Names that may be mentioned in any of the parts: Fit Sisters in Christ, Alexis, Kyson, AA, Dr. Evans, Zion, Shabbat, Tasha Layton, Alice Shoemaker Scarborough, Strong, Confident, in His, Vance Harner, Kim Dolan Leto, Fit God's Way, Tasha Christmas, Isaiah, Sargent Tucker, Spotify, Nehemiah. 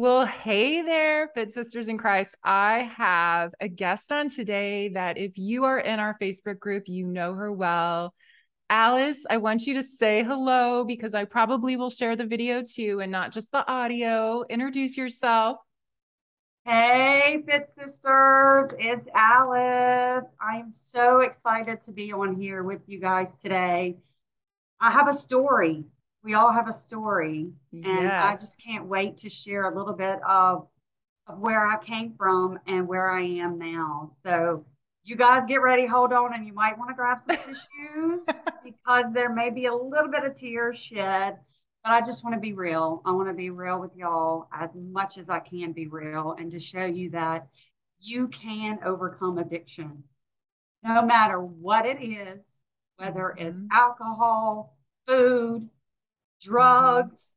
Well, hey there, Fit Sisters in Christ. I have a guest on today that if you are in our Facebook group, you know her well. Alice, I want you to say hello because I probably will share the video too and not just the audio. Introduce yourself. Hey, Fit Sisters, it's Alice. I am so excited to be on here with you guys today. I have a story. We all have a story. Yes. And I just can't wait to share a little bit of where I came from and where I am now. So you guys get ready, hold on, and you might want to grab some tissues because there may be a little bit of tears shed. But I just want to be real. I want to be real with y'all as much as I can be real and to show you that you can overcome addiction. No matter what it is, whether it's alcohol, food, drugs,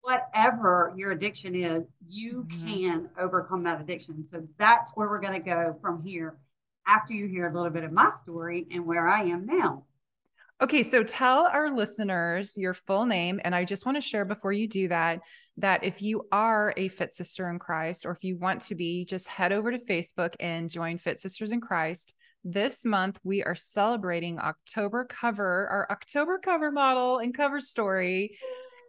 whatever your addiction is, you can overcome that addiction. So that's where we're going to go from here after you hear a little bit of my story and where I am now. Okay, so tell our listeners your full name. And I just want to share before you do that, that if you are a Fit Sister in Christ, or if you want to be, just head over to Facebook and join Fit Sisters in Christ. This month, we are celebrating October cover. Our October cover model and cover story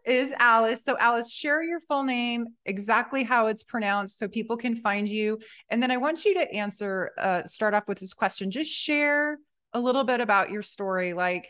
is Alice. So Alice, share your full name, exactly how it's pronounced so people can find you. And then I want you to answer, start off with this question. Just share a little bit about your story, like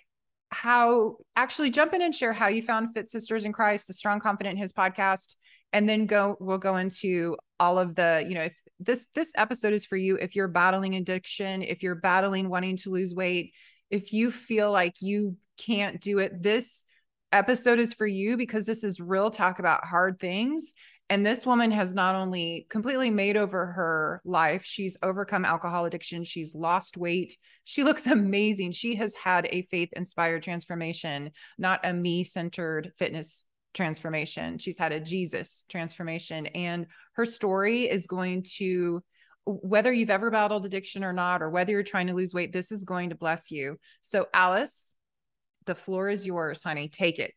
how, actually jump in and share how you found Fit Sisters in Christ, the Strong, Confident, in His podcast, and then we'll go into all of the, you know, if this episode is for you, if you're battling addiction, if you're battling wanting to lose weight, if you feel like you can't do it, this episode is for you because this is real talk about hard things. And this woman has not only completely made over her life, she's overcome alcohol addiction. She's lost weight. She looks amazing. She has had a faith-inspired transformation, not a me-centered fitness transformation. She's had a Jesus transformation. And her story is going to, whether you've ever battled addiction or not, or whether you're trying to lose weight, this is going to bless you. So Alice, the floor is yours, honey. Take it.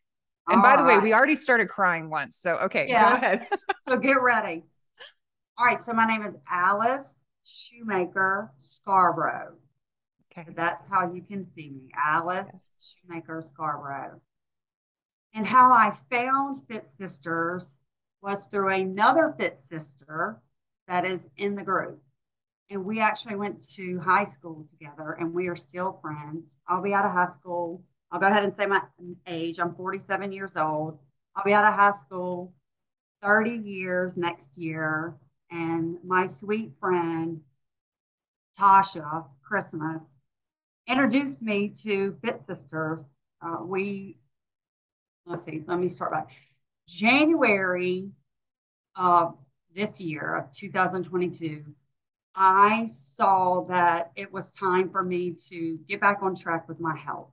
And by the way, we already started crying once. So, okay, go ahead. So get ready. All right. So my name is Alice Shoemaker Scarborough. Okay. So that's how you can see me. Alice Shoemaker Scarborough. And how I found Fit Sisters was through another Fit Sister that is in the group. And we actually went to high school together and we are still friends. I'll be out of high school. I'll go ahead and say my age. I'm 47 years old. I'll be out of high school 30 years next year. And my sweet friend, Tasha, Christmas, introduced me to Fit Sisters. Let's see, let me start back. January of this year, of 2022, I saw that it was time for me to get back on track with my health.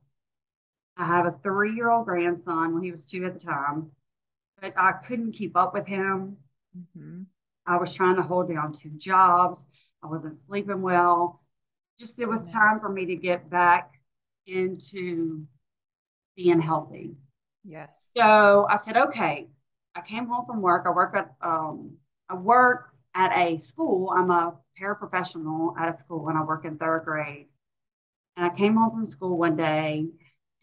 I have a 3-year-old grandson when he was 2 at the time, but I couldn't keep up with him. I was trying to hold down 2 jobs. I wasn't sleeping well. Just it was time for me to get back into being healthy. Yes. So I said, okay, I came home from work. I work at a school. I'm a paraprofessional at a school and I work in 3rd grade. And I came home from school one day.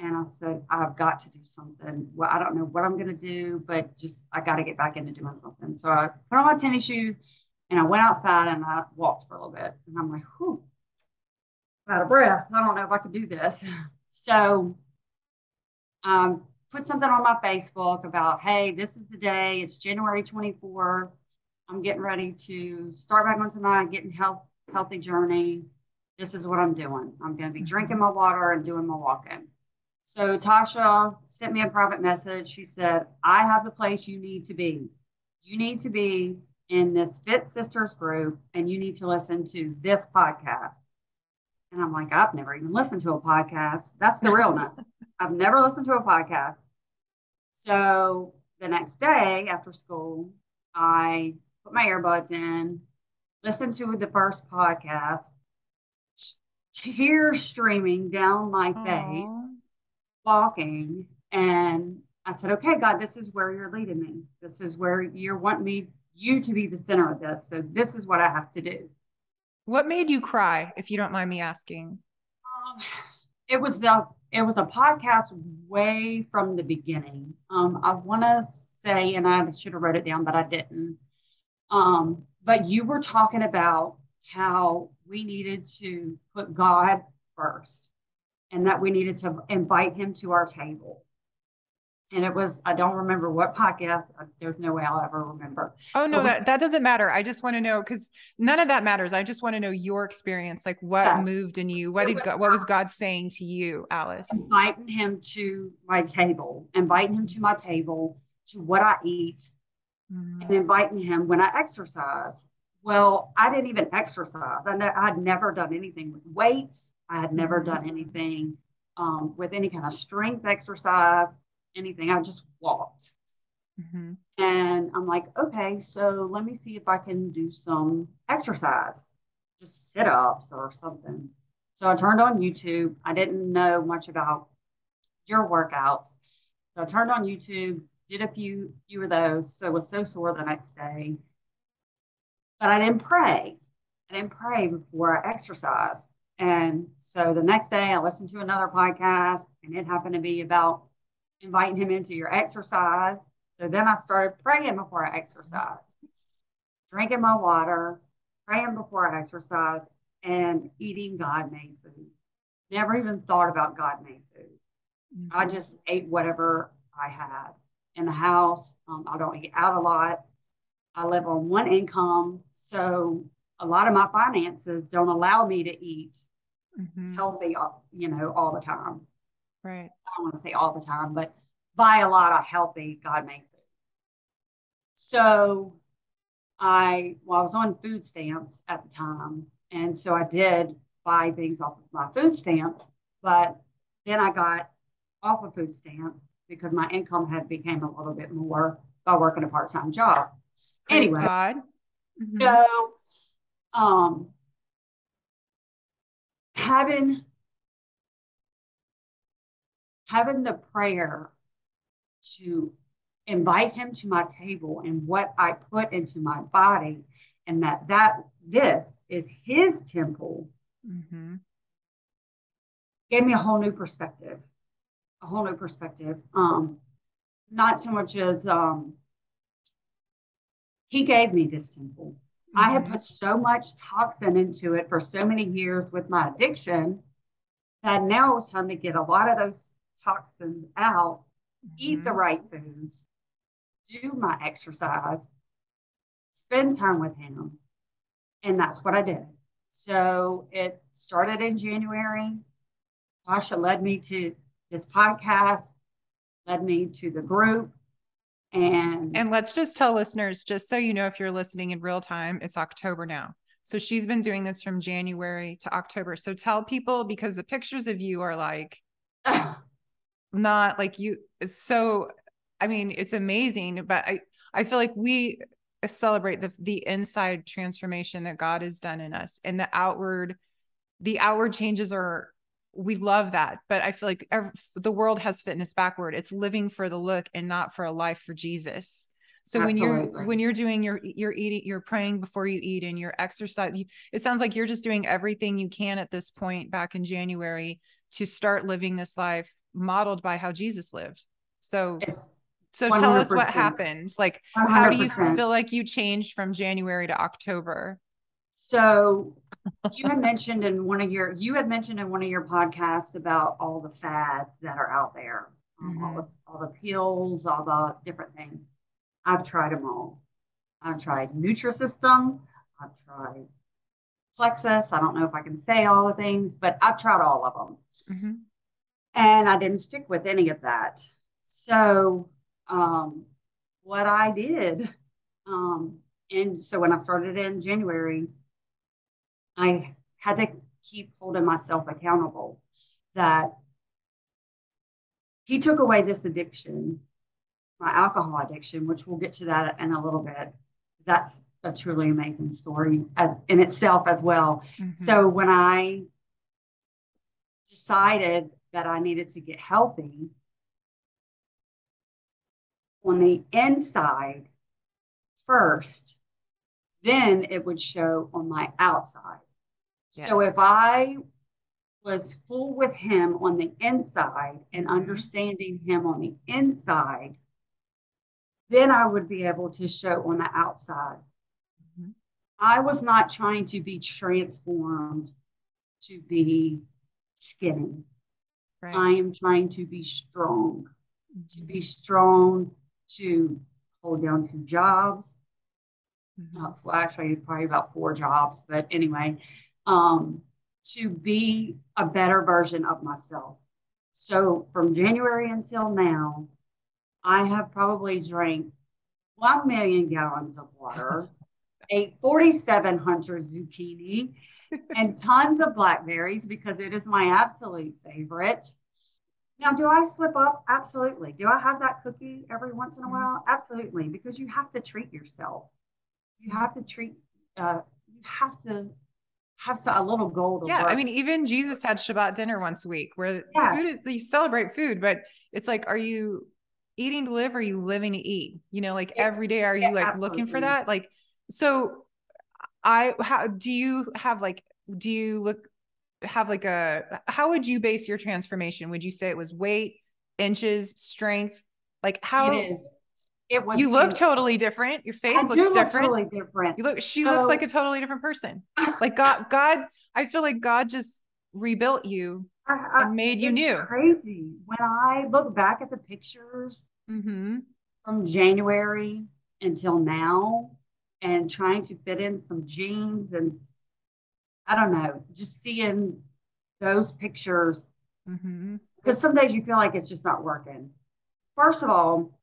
And I said, I've got to do something. Well, I don't know what I'm going to do, but just, I got to get back into doing something. So I put on my tennis shoes and I went outside and I walked for a little bit. And I'm like, whew, out of breath. I don't know if I could do this. So I put something on my Facebook about, hey, this is the day. It's January 24th. I'm getting ready to start back on my getting healthy journey. This is what I'm doing. I'm going to be drinking my water and doing my walking. So Tasha sent me a private message. She said, I have the place you need to be. You need to be in this Fit Sisters group and you need to listen to this podcast. And I'm like, I've never even listened to a podcast. That's the realness. I've never listened to a podcast. So the next day after school, I put my earbuds in, listened to the first podcast, tears streaming down my face. Walking, and I said, okay, God, this is where you're leading me. This is where you want me, you to be the center of this. So this is what I have to do. What made you cry, if you don't mind me asking? It was a podcast way from the beginning. I want to say, and I should have wrote it down, but I didn't. But you were talking about how we needed to put God first and that we needed to invite him to our table. And it was, I don't remember what podcast. There's no way I'll ever remember. Oh, no, that doesn't matter. I just want to know, because none of that matters. I just want to know your experience. Like what moved in you? What was God saying to you, Alice? Inviting him to my table, to what I eat, and inviting him when I exercise. Well, I didn't even exercise. I'd never done anything with weights. I had never done anything with any kind of strength exercise. Anything. I just walked. And I'm like, okay, so let me see if I can do some exercise, just sit-ups or something. So I turned on YouTube. I didn't know much about your workouts. So I turned on YouTube, did a few of those. So I was so sore the next day, but I didn't pray. Before I exercised. And so the next day I listened to another podcast, and it happened to be about inviting him into your exercise. So then I started praying before I exercise, drinking my water, praying before I exercise, and eating God-made food. Never even thought about God-made food. I just ate whatever I had in the house. I don't eat out a lot. I live on one income. So a lot of my finances don't allow me to eat healthy, all the time. Right. I don't want to say all the time, but buy a lot of healthy God-made food. So I was on food stamps at the time. And so I did buy things off of my food stamps, but then I got off of food stamp because my income had became a little bit more by working a part-time job. Praise anyway. God. So having the prayer to invite him to my table and what I put into my body, and that this is his temple, gave me a whole new perspective. Not so much as he gave me this temple. I had put so much toxin into it for so many years with my addiction that now it was time to get a lot of those toxins out, eat the right foods, do my exercise, spend time with him. And that's what I did. So it started in January. Tasha led me to this podcast, led me to the group. And let's just tell listeners, just so you know, if you're listening in real time, it's October now. So she's been doing this from January to October. So tell people, because the pictures of you are like, not like you, it's so, I mean, it's amazing, but I feel like we celebrate the inside transformation that God has done in us, and the outward changes are, we love that, but I feel like the world has fitness backward. It's living for the look and not for a life for Jesus. So when you're doing your eating, you're praying before you eat, and your exercise, it sounds like you're just doing everything you can at this point back in January to start living this life modeled by how Jesus lived. So tell us what happened. Like, 100%. How do you feel like you changed from January to October? So you had mentioned in one of your podcasts about all the fads that are out there, all the pills, all the different things. I've tried them all. I've tried Nutrisystem. I've tried Plexus. I don't know if I can say all the things, but I've tried all of them. And I didn't stick with any of that. So what I did, and so when I started in January, I had to keep holding myself accountable that he took away this addiction, my alcohol addiction, which we'll get to that in a little bit. That's a truly amazing story as in itself as well. So when I decided that I needed to get healthy, on the inside, first, then it would show on my outside. Yes. So if I was full with him on the inside and understanding him on the inside, then I would be able to show on the outside. Mm-hmm. I was not trying to be transformed to be skinny. Right. I am trying to be strong, to hold down 2 jobs. Well, actually, probably about 4 jobs, but anyway, to be a better version of myself. So from January until now, I have probably drank 1 million gallons of water, ate 4,700 zucchini, and tons of blackberries because it is my absolute favorite. Now, do I slip up? Absolutely. Do I have that cookie every once in a while? Absolutely, because you have to treat yourself. You have to treat, you have to a little goal to work. I mean, even Jesus had Shabbat dinner once a week where food is, you celebrate food, but it's like, are you eating to live? Or are you living to eat? You know, like every day, are you like looking for that? Like, so how do you have like, do you look, have like a, how would you base your transformation? Would you say it was weight, inches, strength? Like how it is. It was you look totally different. Your face looks different. Totally different. You look, she looks like a totally different person. Like God, I feel like God just rebuilt you and made you new. It's crazy. When I look back at the pictures from January until now and trying to fit in some jeans and I don't know, just seeing those pictures. Because some days you feel like it's just not working. First of all,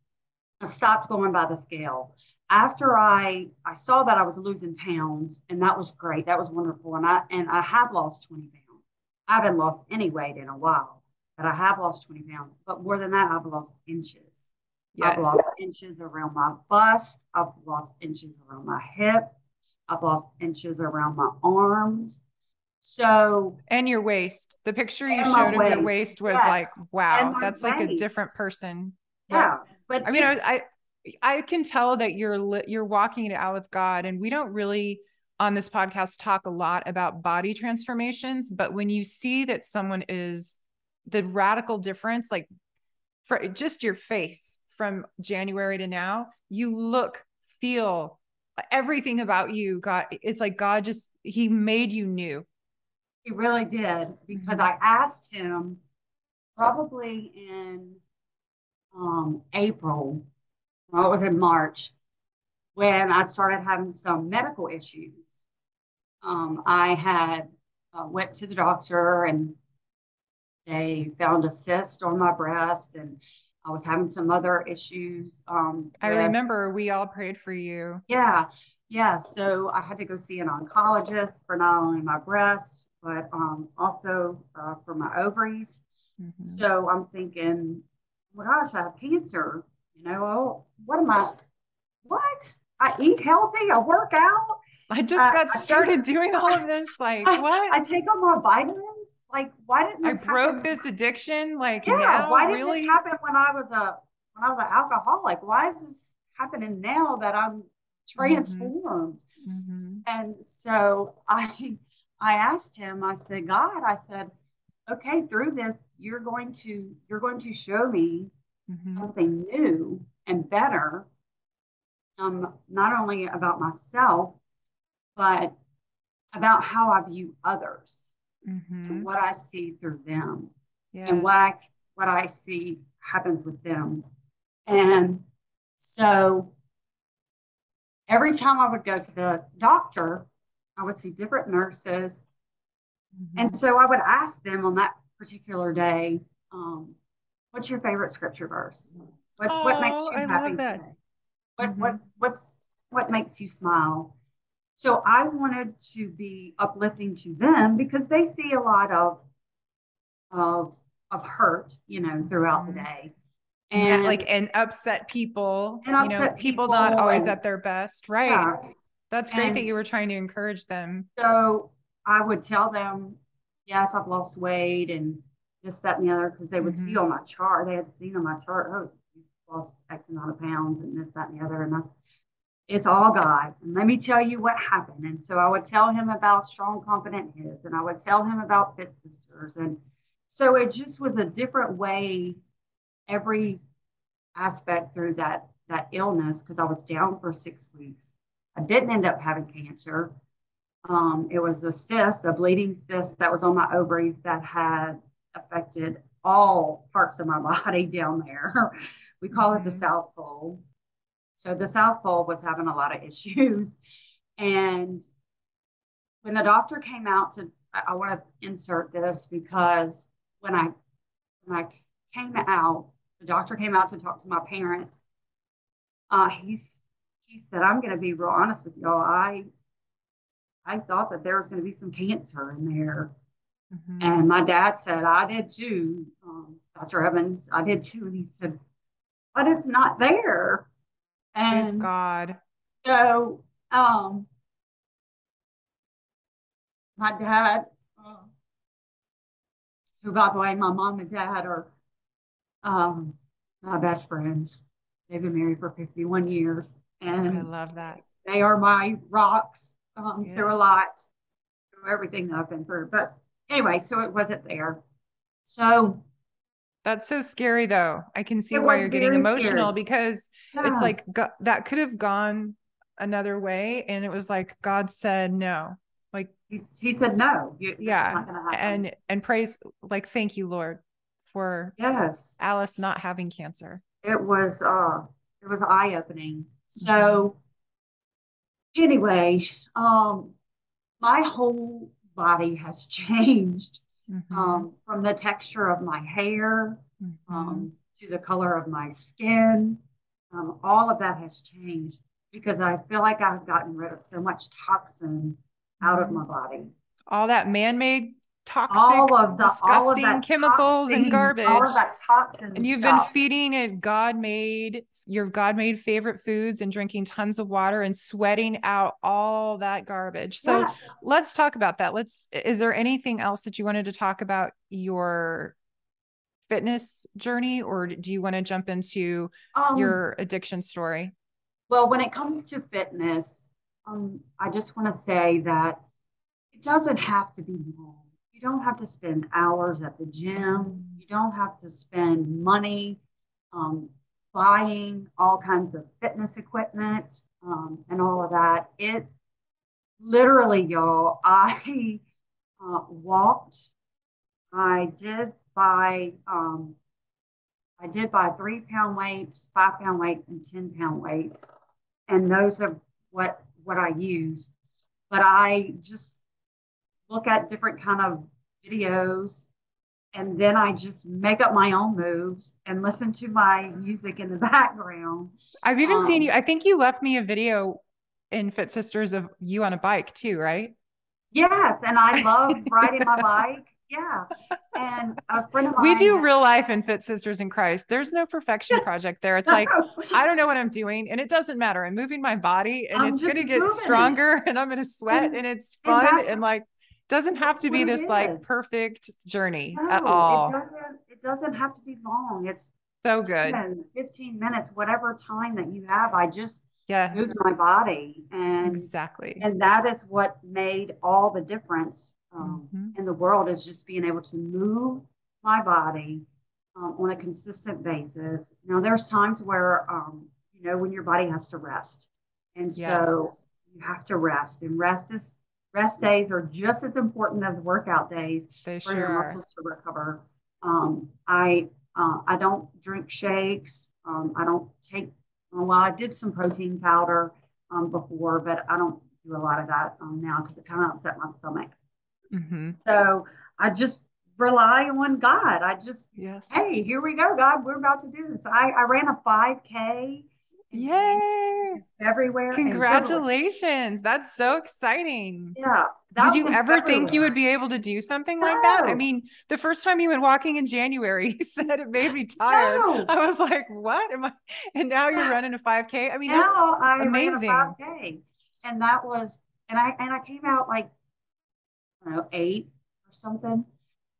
I stopped going by the scale after I saw that I was losing pounds, and that was great. That was wonderful. And I have lost 20 pounds. I haven't lost any weight in a while, but I have lost 20 pounds. But more than that, I've lost inches. Yes. I've lost inches around my bust. I've lost inches around my hips. I've lost inches around my arms. So, and your waist, the picture you showed of your waist was like, wow, that's like a different person. Yeah. But I mean, I can tell that you're walking it out with God, and we don't really on this podcast talk a lot about body transformations, but when you see that someone is the radical difference, like for just your face from January to now, you look, feel everything about you. God, it's like God just, he made you new. He really did, because I asked him probably in April, well, it was in March when I started having some medical issues. I had went to the doctor and they found a cyst on my breast, and I was having some other issues. I remember we all prayed for you. Yeah. So I had to go see an oncologist for not only my breast, but also for my ovaries. So I'm thinking, well, gosh, I have cancer, you know, what? I eat healthy, I work out. I just got started doing all of this. Like, what? I take all my vitamins. Like, why didn't this happen? I broke this addiction. Like, yeah, why didn't this happen when I was an alcoholic? Why is this happening now that I'm transformed? And so I asked him, I said, God, I said, okay, through this, you're going to show me something new and better. Not only about myself, but about how I view others and what I see through them and what I see happens with them. And so every time I would go to the doctor, I would see different nurses. And so I would ask them on that particular day, what's your favorite scripture verse? What makes you happy today? What makes you smile? So I wanted to be uplifting to them because they see a lot of hurt, you know, throughout the day. And yeah, like, and upset people, and upset, you know, people not always at their best. Right. Yeah. That's great that you were trying to encourage them. So I would tell them, yes, I've lost weight and this, that, and the other, because they would see on my chart, they had seen on my chart, oh, you lost X amount of pounds and this, that, and the other. And It's all God. And let me tell you what happened. And so I would tell him about Strong, Confident, in His, and I would tell him about Fit Sisters. And so it just was a different way, every aspect through that illness, because I was down for 6 weeks. I didn't end up having cancer. It was a cyst, a bleeding cyst that was on my ovaries that had affected all parts of my body down there. We call it the South Pole. So the South Pole was having a lot of issues. And when the doctor came out to, I want to insert this because when I came out, the doctor came out to talk to my parents. He said, I'm going to be real honest with y'all. I thought that there was going to be some cancer in there. Mm-hmm. And my dad said, I did too, Dr. Evans, I did too. And he said, but it's not there. And praise God. So my dad, who, by the way, my mom and dad are my best friends. They've been married for 51 years. And I love that. They are my rocks through a lot, through everything that I've been through. But anyway, so it wasn't there. So that's so scary, though. I can see why you're getting emotional, because it's like that could have gone another way. And it was like, God said no. Like he said no. Yeah. Not gonna happen. And praise, like, thank you, Lord, for Alice not having cancer. It was eye-opening. So anyway, my whole body has changed. Mm-hmm. From the texture of my hair to the color of my skin, all of that has changed because I feel like I've gotten rid of so much toxin out of my body. All that man-made toxic, disgusting chemicals and garbage. All of that toxin. And you've been feeding it your God-made favorite foods and drinking tons of water and sweating out all that garbage. So let's talk about that. Is there anything else that you wanted to talk about your fitness journey, or do you want to jump into your addiction story? Well, when it comes to fitness, I just want to say that it doesn't have to be long. You don't have to spend hours at the gym. You don't have to spend money buying all kinds of fitness equipment and all of that. It literally, y'all, I walked. I did buy 3-pound weights, 5-pound weights, and 10-pound weights, and those are what I used. But I just look at different kind of videos, and then I just make up my own moves and listen to my music in the background. I've even seen you. I think you left me a video in Fit Sisters of you on a bike too, right? Yes. And I love riding my bike. Yeah. And a friend of mine. We do real life in Fit Sisters in Christ. There's no perfection project there. It's like, I don't know what I'm doing, and it doesn't matter. I'm moving my body, and it's going to get stronger, and I'm going to sweat, and it's fun. And like, doesn't have to be this like perfect journey at all. It doesn't have to be long. It's so good. 15 minutes, whatever time that you have. I just moved my body, and exactly. And that is what made all the difference in the world, is just being able to move my body on a consistent basis. Now there's times where, you know, when your body has to rest, and so you have to rest, and rest days are just as important as workout days for your muscles to recover. I don't drink shakes. I don't take, well, I did some protein powder before, but I don't do a lot of that now because it kind of upset my stomach. Mm-hmm. So I just rely on God. I just, hey, here we go, God, we're about to do this. I ran a 5K. Yay! Everywhere. Congratulations. That's so exciting. Yeah. Did you ever think you would be able to do something like that? I mean, the first time you went walking in January, you said it made me tired. I was like, what am I? And now you're running a 5K. I mean, now that's amazing. Ran a 5K. And that was, and I came out like, I don't know, 8th or something.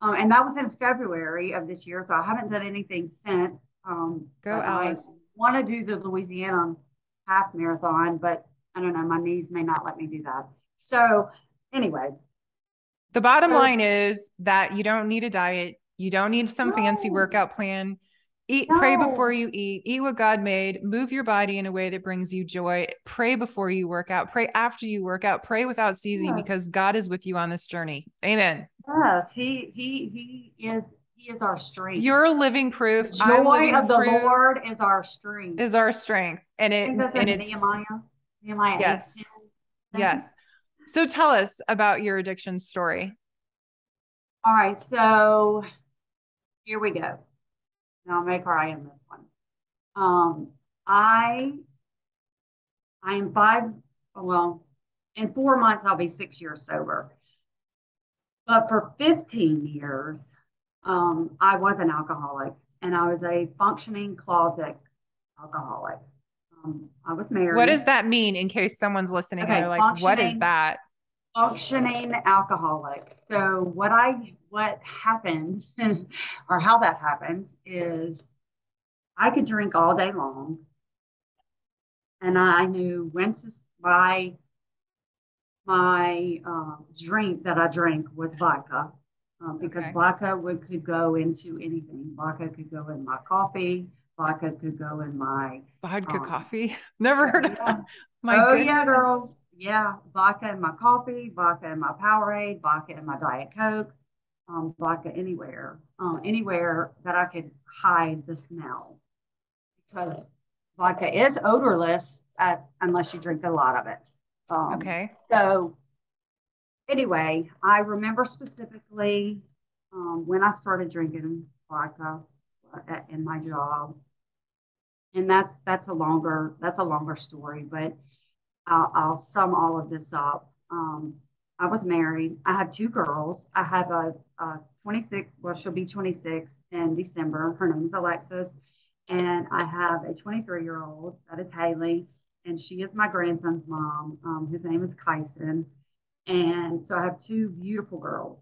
And that was in February of this year. So I haven't done anything since. Go Alice. Want to do the Louisiana half marathon, but I don't know, my knees may not let me do that. So anyway. The bottom line is that you don't need a diet. You don't need some fancy workout plan. Eat, pray before you eat what God made, move your body in a way that brings you joy. Pray before you work out, pray after you work out, pray without ceasing because God is with you on this journey. Amen. Yes. He is our strength. You're living proof. The joy of the Lord is our strength. Is our strength. And it, I think that's and it's Nehemiah. Yes. 8, 10. Yes. So tell us about your addiction story. All right. So here we go. And I'll make her eye on this one. I am 4 months, I'll be 6 years sober. But for 15 years, I was an alcoholic and I was a functioning closet alcoholic. I was married. What does that mean in case someone's listening and they're like, what is that? Functioning alcoholic. So what happened or how that happens is I could drink all day long and I knew when to, my drink that I drank was vodka because vodka could go into anything. Vodka could go in my coffee. Vodka could go in my vodka coffee. Never heard of that. Yeah, girl. Yeah, vodka in my coffee, vodka in my Powerade, vodka in my Diet Coke, vodka anywhere that I could hide the smell, because vodka is odorless unless you drink a lot of it. So anyway, I remember specifically when I started drinking vodka in my job, and that's a longer story, but I'll sum all of this up. I was married. I have two girls. I have a 26. Well, she'll be 26 in December. Her name is Alexis. And I have a 23-year-old. That is Hailey. And she is my grandson's mom. His name is Kyson. And so I have two beautiful girls.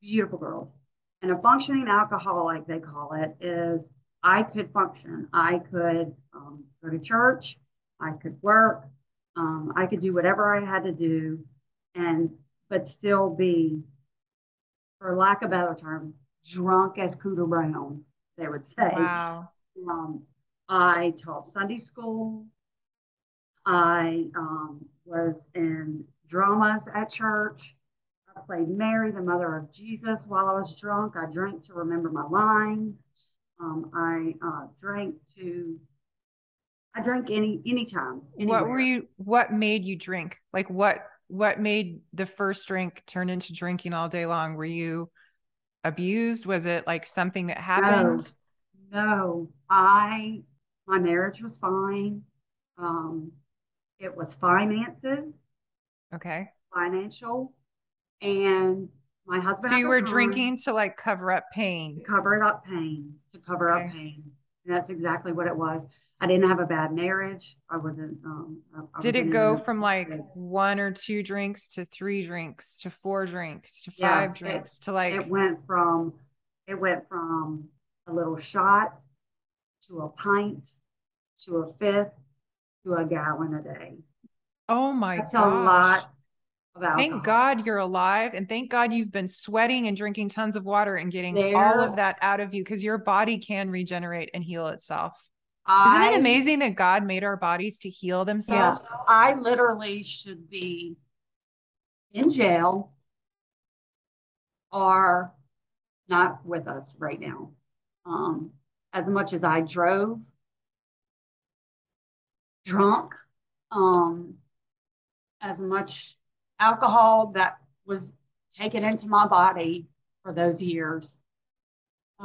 Beautiful girls. And a functioning alcoholic, they call it, is I could function. I could go to church. I could work. I could do whatever I had to do, but still be, for lack of a better term, drunk as Cooter Brown, they would say. Wow. I taught Sunday school. I was in dramas at church. I played Mary, the mother of Jesus, while I was drunk. I drank to remember my lines. I drank anytime. Anywhere. What made you drink? Like what made the first drink turn into drinking all day long? Were you abused? Was it like something that happened? No, my marriage was fine. It was finances. Okay. Financial. And my husband. So you were drinking to like cover up pain. To cover up pain. And that's exactly what it was. I didn't have a bad marriage. I wasn't. Did it go from like one or two drinks to three drinks to four drinks to five drinks to like? It went from a little shot to a pint to a fifth to a gallon a day. Oh my gosh. That's a lot of alcohol. Thank God you're alive, and thank God you've been sweating and drinking tons of water and getting all of that out of you, because your body can regenerate and heal itself. Isn't it amazing that God made our bodies to heal themselves? Yeah, I literally should be in jail or not with us right now. As much as I drove drunk, as much alcohol that was taken into my body for those years,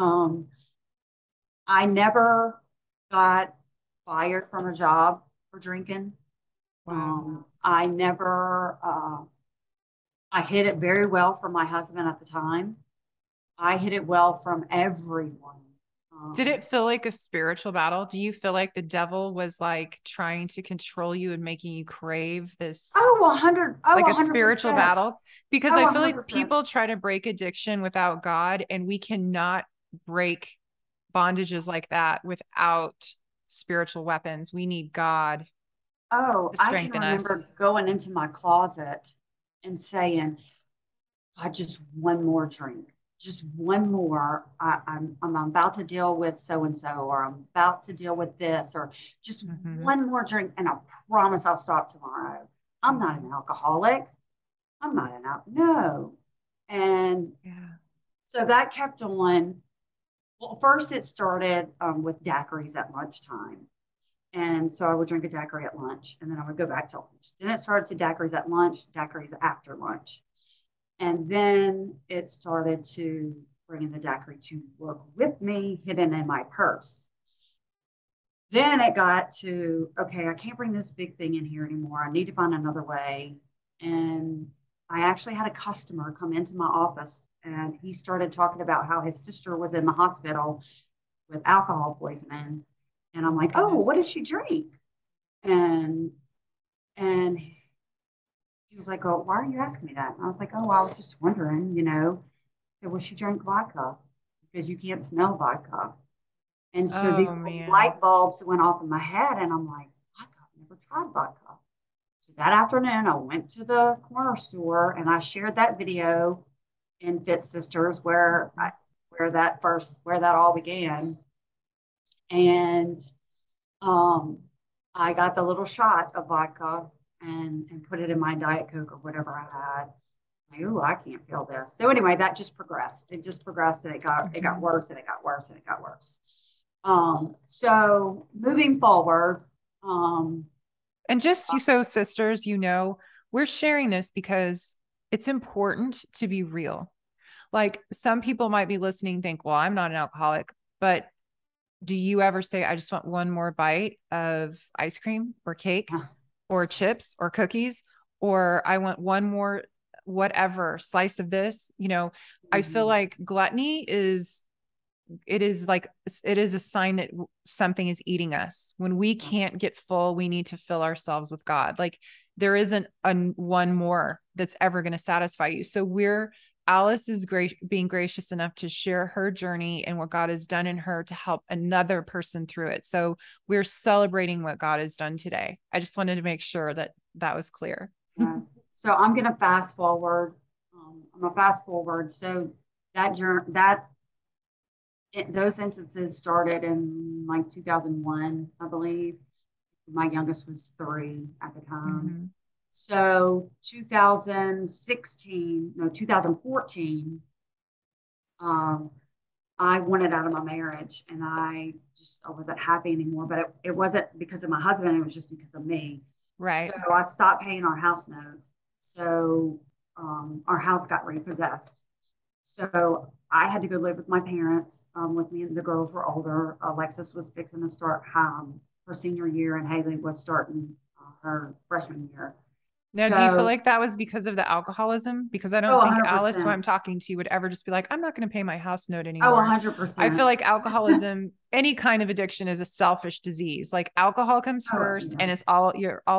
I never got fired from a job for drinking. I hid it very well from my husband at the time. I hid it well from everyone. Did it feel like a spiritual battle? Do you feel like the devil was like trying to control you and making you crave this? Like a spiritual battle? Because I feel like people try to break addiction without God, and we cannot break bondages like that without spiritual weapons. We need God Oh, I can remember going into my closet and saying, "I just one more drink, just one more. I'm about to deal with so-and-so, or I'm about to deal with this, or just one more drink. And I promise I'll stop tomorrow. I'm not an alcoholic. I'm not an alcoholic. No." And so that kept on. Well, first it started with daiquiris at lunchtime. And so I would drink a daiquiri at lunch, and then I would go back to lunch. Then it started to daiquiris at lunch, daiquiris after lunch. And then it started to bringing the daiquiri to work with me, hidden in my purse. Then it got to, okay, I can't bring this big thing in here anymore. I need to find another way. And I actually had a customer come into my office, and he started talking about how his sister was in the hospital with alcohol poisoning. And I'm like, oh, what did she drink? And he was like, oh, why are you asking me that? And I was like, oh, I was just wondering, you know. So, well, she drank vodka, because you can't smell vodka. And so these light bulbs went off in my head, and I'm like, vodka, I've never tried vodka. So that afternoon, I went to the corner store, and I shared that video in Fit Sisters where that all began. And I got the little shot of vodka and put it in my Diet Coke or whatever I had. Like, oh, I can't feel this. So anyway, that just progressed. It just progressed, and it got worse, and it got worse, and it got worse. So moving forward. And just so sisters, you know, we're sharing this because it's important to be real. Like, some people might be listening, think, well, I'm not an alcoholic, but do you ever say, I just want one more bite of ice cream or cake or chips or cookies, or I want one more, whatever slice of this, you know? I feel like gluttony is a sign that something is eating us. When we can't get full, we need to fill ourselves with God. Like, there isn't one more that's ever going to satisfy you. So Alice is being gracious enough to share her journey and what God has done in her to help another person through it. So we're celebrating what God has done today. I just wanted to make sure that that was clear. Yeah. So I'm going to fast forward. So that journey, those instances started in like 2001, I believe. My youngest was 3 at the time. So 2014, I wanted out of my marriage, and I wasn't happy anymore, but it wasn't because of my husband. It was just because of me. Right. So I stopped paying our house note. So, our house got repossessed. So I had to go live with my parents, with me, and the girls were older. Alexis was fixing to start, her senior year, and Hailey was starting her freshman year. Now, do you feel like that was because of the alcoholism? Because I don't think 100%. Alice, who I'm talking to, would ever just be like, I'm not going to pay my house note anymore. Oh, 100%. I feel like alcoholism, any kind of addiction, is a selfish disease. Like, alcohol comes first, and it's all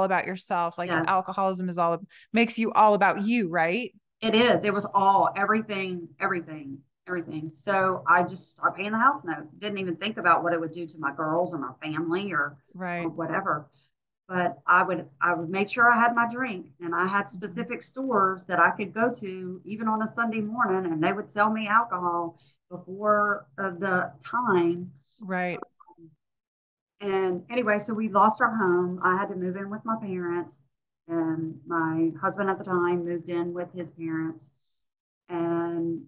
about yourself. Like, alcoholism is makes you all about you, right? It is. It was everything. So I just stopped paying the house note. Didn't even think about what it would do to my girls or my family or whatever. But I would make sure I had my drink, and I had specific stores that I could go to even on a Sunday morning, and they would sell me alcohol before the time. Right. And anyway, so we lost our home. I had to move in with my parents, and my husband at the time moved in with his parents, and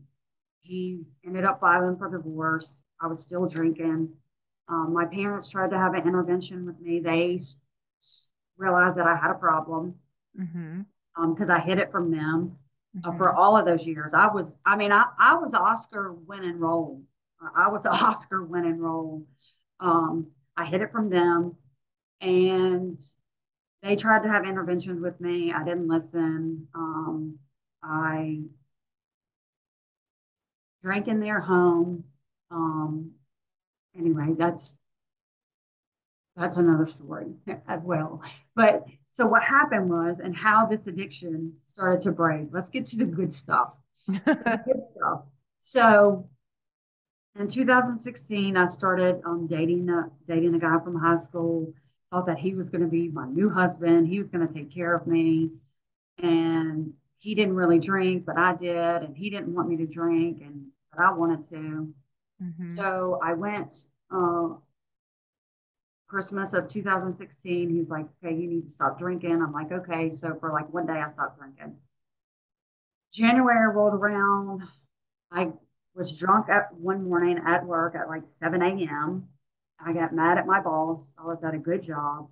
he ended up filing for divorce. I was still drinking. My parents tried to have an intervention with me. They realized that I had a problem because I hid it from them for all of those years. I was Oscar-winning role. I was an Oscar-winning role. I hid it from them, and they tried to have interventions with me. I didn't listen. I drank in their home. Anyway, that's another story as well. But so what happened was, and how this addiction started to break. Let's get to the good stuff. So in 2016, I started dating a guy from high school, thought that he was going to be my new husband. He was going to take care of me. And he didn't really drink, but I did. And he didn't want me to drink, but I wanted to. Mm-hmm. So I went Christmas of 2016. He was like, okay, you need to stop drinking. I'm like, okay. So for like one day, I stopped drinking. January rolled around. I was drunk up one morning at work at like 7 a.m. I got mad at my boss. I was at a good job.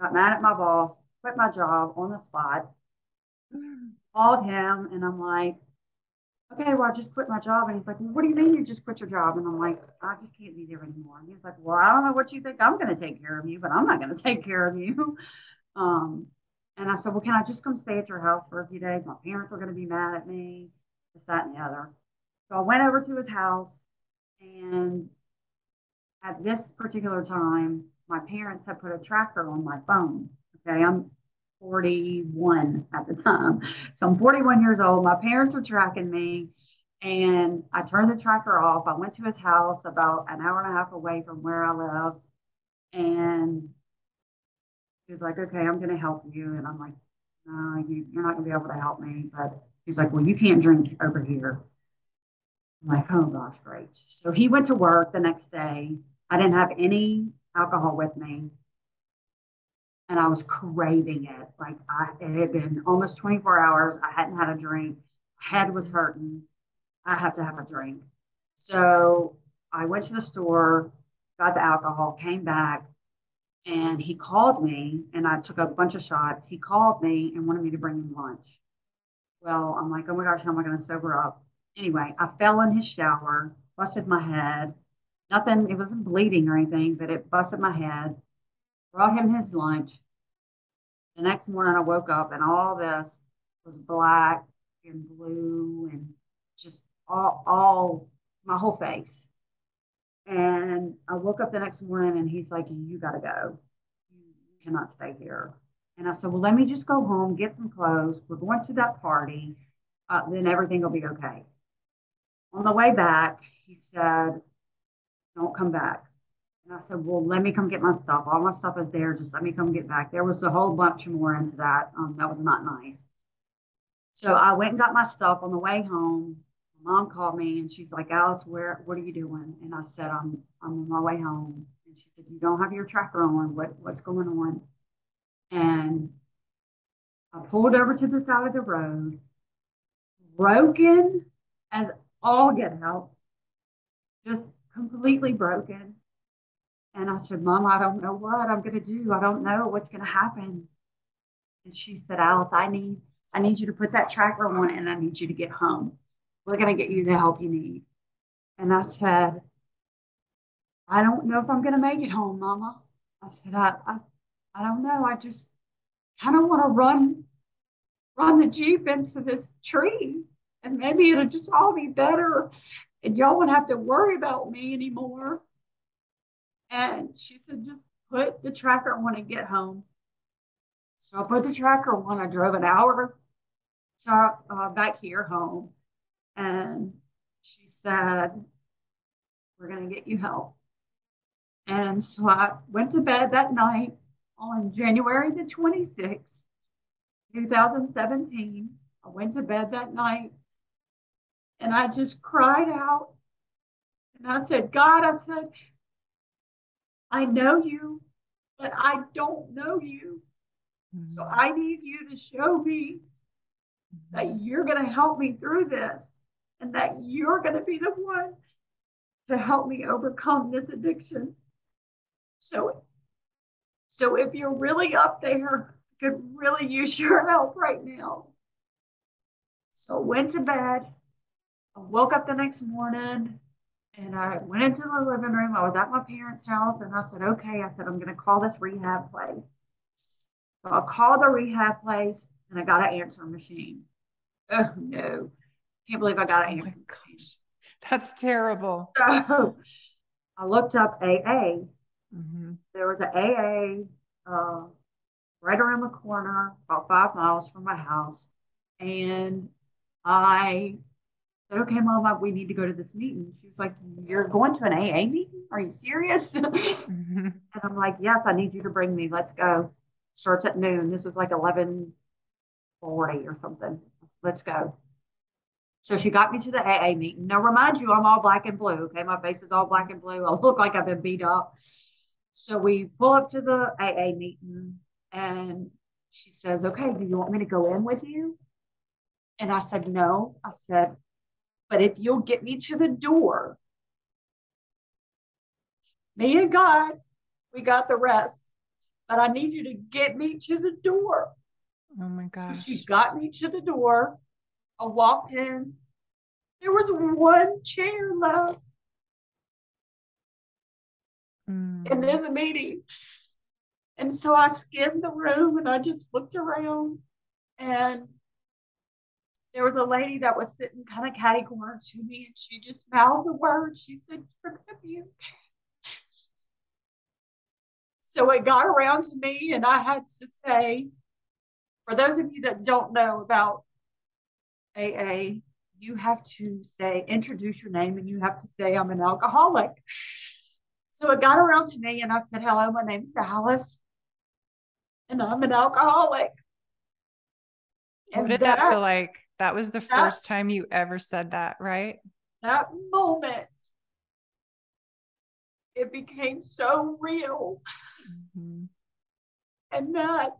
Got mad at my boss, quit my job on the spot, called him, and I'm like, okay, well, I just quit my job. And he's like, well, what do you mean you just quit your job? And I'm like, I just can't be there anymore. And he's like, well, I don't know what you think. I'm going to take care of you, but I'm not going to take care of you. And I said, well, can I just come stay at your house for a few days? My parents are going to be mad at me, this, that, and the other. So I went over to his house, and at this particular time, my parents had put a tracker on my phone. Okay, I'm 41 at the time. So I'm 41 years old. My parents are tracking me, and I turned the tracker off. I went to his house about an hour and a half away from where I live, and he was like, okay, I'm going to help you. And I'm like, no, you're not going to be able to help me. But he's like, well, you can't drink over here. I'm like, oh gosh, great. So he went to work the next day. I didn't have any alcohol with me. And I was craving it. Like it had been almost 24 hours. I hadn't had a drink. My head was hurting. I have to have a drink. So I went to the store, got the alcohol, came back, and he called me, and I took a bunch of shots. He called me and wanted me to bring him lunch. Well, I'm like, oh my gosh, how am I going to sober up? Anyway, I fell in his shower, busted my head. Nothing, it wasn't bleeding or anything, but it busted my head. Brought him his lunch. The next morning I woke up and all this was black and blue and just all my whole face. And I woke up the next morning and he's like, you got to go. You cannot stay here. And I said, well, let me just go home, get some clothes. We're going to that party. Then everything will be okay. On the way back, he said, don't come back. And I said, well, let me come get my stuff. All my stuff is there. Just let me come get back. There was a whole bunch more into that. That was not nice. So I went and got my stuff on the way home. My mom called me and she's like, Alice, what are you doing? And I said, I'm on my way home. And she said, you don't have your tracker on. What's going on? And I pulled over to the side of the road, broken as all get out, just completely broken. And I said, Mom, I don't know what I'm going to do. I don't know what's going to happen. And she said, Alice, I need you to put that tracker on and I need you to get home. We're going to get you the help you need. And I said, I don't know if I'm going to make it home, Mama. I said, I don't know. I just kind of want to run the Jeep into this tree and maybe it'll just all be better and y'all won't have to worry about me anymore. And she said, just put the tracker on and get home. So I put the tracker on. I drove an hour back here home. And she said, we're going to get you help. And so I went to bed that night on January the 26th, 2017. I went to bed that night and I just cried out. And I said, God, I said, I know you, but I don't know you. Mm-hmm. So I need you to show me that you're going to help me through this and that you're going to be the one to help me overcome this addiction. So if you're really up there, I could really use your help right now. So I went to bed. I woke up the next morning. And I went into my living room. I was at my parents' house and I said, okay, I said, I'm going to call this rehab place. So I called the rehab place and I got an answering machine. Oh no. Can't believe I got an answering machine. That's terrible. So I looked up AA. Mm-hmm. There was an AA right around the corner, about 5 miles from my house. And I said, okay, Mom, we need to go to this meeting. She was like, you're going to an AA meeting? Are you serious? Mm-hmm. And I'm like, yes, I need you to bring me. Let's go. Starts at noon. This was like 11:40 or something. Let's go. So she got me to the AA meeting. Now, remind you, I'm all black and blue. Okay, my face is all black and blue. I look like I've been beat up. So we pull up to the AA meeting, and she says, okay, do you want me to go in with you? And I said, no. I said, but if you'll get me to the door, me and God, we got the rest. But I need you to get me to the door. Oh, my gosh. So she got me to the door. I walked in. There was one chair left in this meeting. And so I skimmed the room and I just looked around. And there was a lady that was sitting kind of catty-corner to me. And she just mouthed the words. She said, forgive you. So it got around to me. And I had to say, for those of you that don't know about AA, you have to say, introduce your name, and you have to say, I'm an alcoholic. So it got around to me, and I said, hello, my name is Alice, and I'm an alcoholic. And what did that feel like? That was the first time you ever said that, right? That moment, it became so real. Mm-hmm. And that,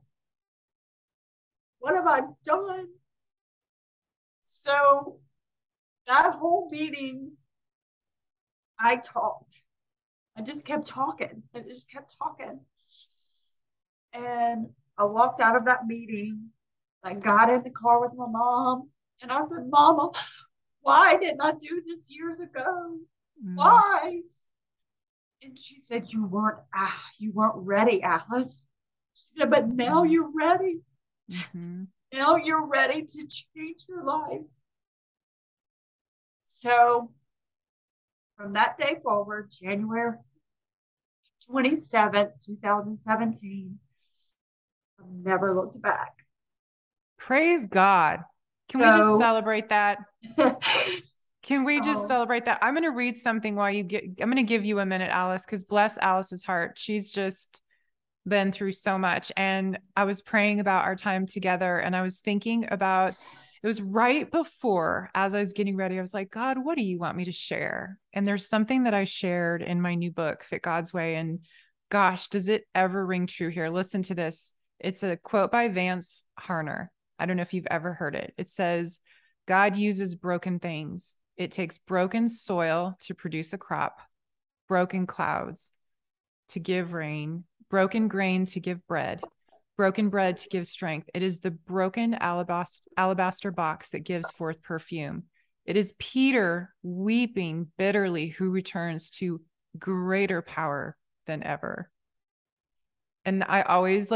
what have I done? So that whole meeting, I talked. I just kept talking. I just kept talking. And I walked out of that meeting. I got in the car with my mom. And I said, Mama, why didn't I do this years ago? Why? And she said, you weren't ready, Alice. She said, but now you're ready. Mm-hmm. Now you're ready to change your life. So from that day forward, January 27th, 2017, I've never looked back. Praise God. Can we just celebrate that? Can we just celebrate that? I'm going to read something while I'm going to give you a minute, Alice, because bless Alice's heart. She's just been through so much. And I was praying about our time together, and I was thinking about, it was right before, as I was getting ready, I was like, God, what do you want me to share? And there's something that I shared in my new book, Fit God's Way. And gosh, does it ever ring true here? Listen to this. It's a quote by Vance Harner. I don't know if you've ever heard it. It says, God uses broken things. It takes broken soil to produce a crop, broken clouds to give rain, broken grain to give bread, broken bread to give strength. It is the broken alabaster box that gives forth perfume. It is Peter weeping bitterly who returns to greater power than ever. And I always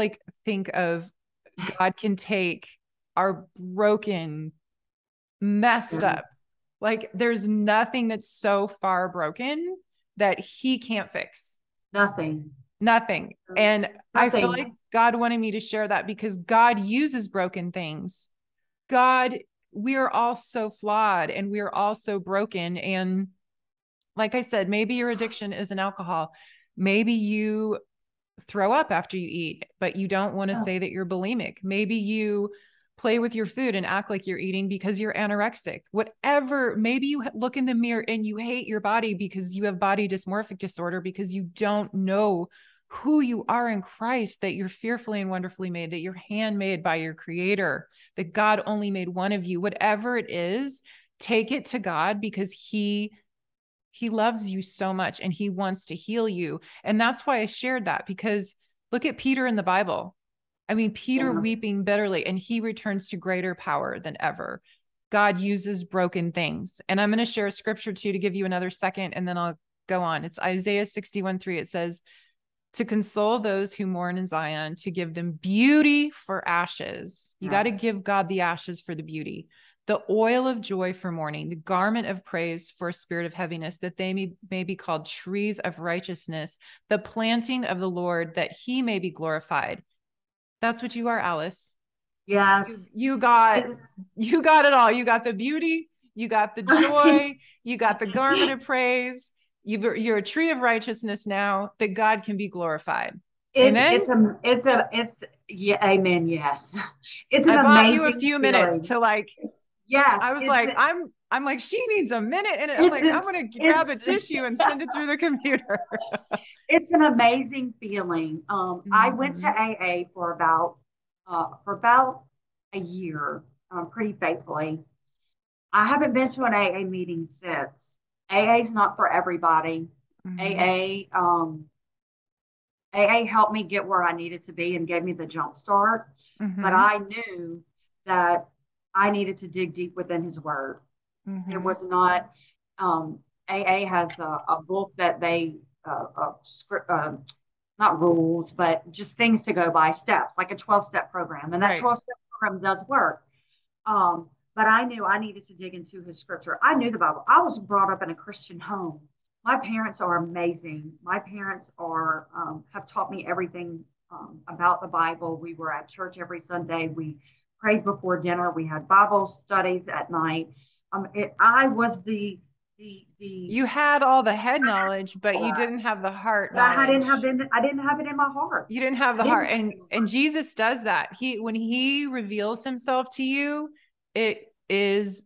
think of God can take our broken, messed up. There's nothing that's so far broken that he can't fix. Nothing. And nothing. I feel like God wanted me to share that because God uses broken things. God, we are all so flawed and we are all so broken. And like I said, maybe your addiction isn't alcohol. Maybe you throw up after you eat, but you don't want to say that you're bulimic. Maybe you play with your food and act like you're eating because you're anorexic, whatever. Maybe you look in the mirror and you hate your body because you have body dysmorphic disorder, because you don't know who you are in Christ, that you're fearfully and wonderfully made, that you're handmade by your creator, that God only made one of you. Whatever it is, take it to God because he loves you so much and he wants to heal you. And that's why I shared that, because look at Peter in the Bible. I mean, Peter weeping bitterly, and he returns to greater power than ever. God uses broken things. And I'm going to share a scripture too, to give you another second, and then I'll go on. It's Isaiah 61:3. It says, to console those who mourn in Zion, to give them beauty for ashes. You got to give God the ashes for the beauty, the oil of joy for mourning, the garment of praise for a spirit of heaviness, that they may be called trees of righteousness, the planting of the Lord, that he may be glorified. That's what you are, Alice. Yes. You got it all. You got the beauty. You got the joy. You got the garment of praise. You're a tree of righteousness now that God can be glorified. Amen. Yes. It's an amazing you a few feeling. Minutes to like, yeah, I was like, I'm like, she needs a minute. And I'm like, I'm going to grab a tissue and send it through the computer. It's an amazing feeling. I went to AA for about a year, pretty faithfully. I haven't been to an AA meeting since. AA is not for everybody. Mm-hmm. AA helped me get where I needed to be and gave me the jump start. Mm-hmm. But I knew that I needed to dig deep within his word. Mm-hmm. It was not, AA has a book that they, not rules, but just things to go by, steps, like a 12-step program. And that 12-step program does work. But I knew I needed to dig into his scripture. I knew the Bible. I was brought up in a Christian home. My parents are amazing. My parents are have taught me everything about the Bible. We were at church every Sunday. We prayed before dinner. We had Bible studies at night. I was the You had all the head knowledge, but you didn't have the heart. I didn't have it in my heart. You didn't have the heart, and Jesus does that. When he reveals himself to you, it is.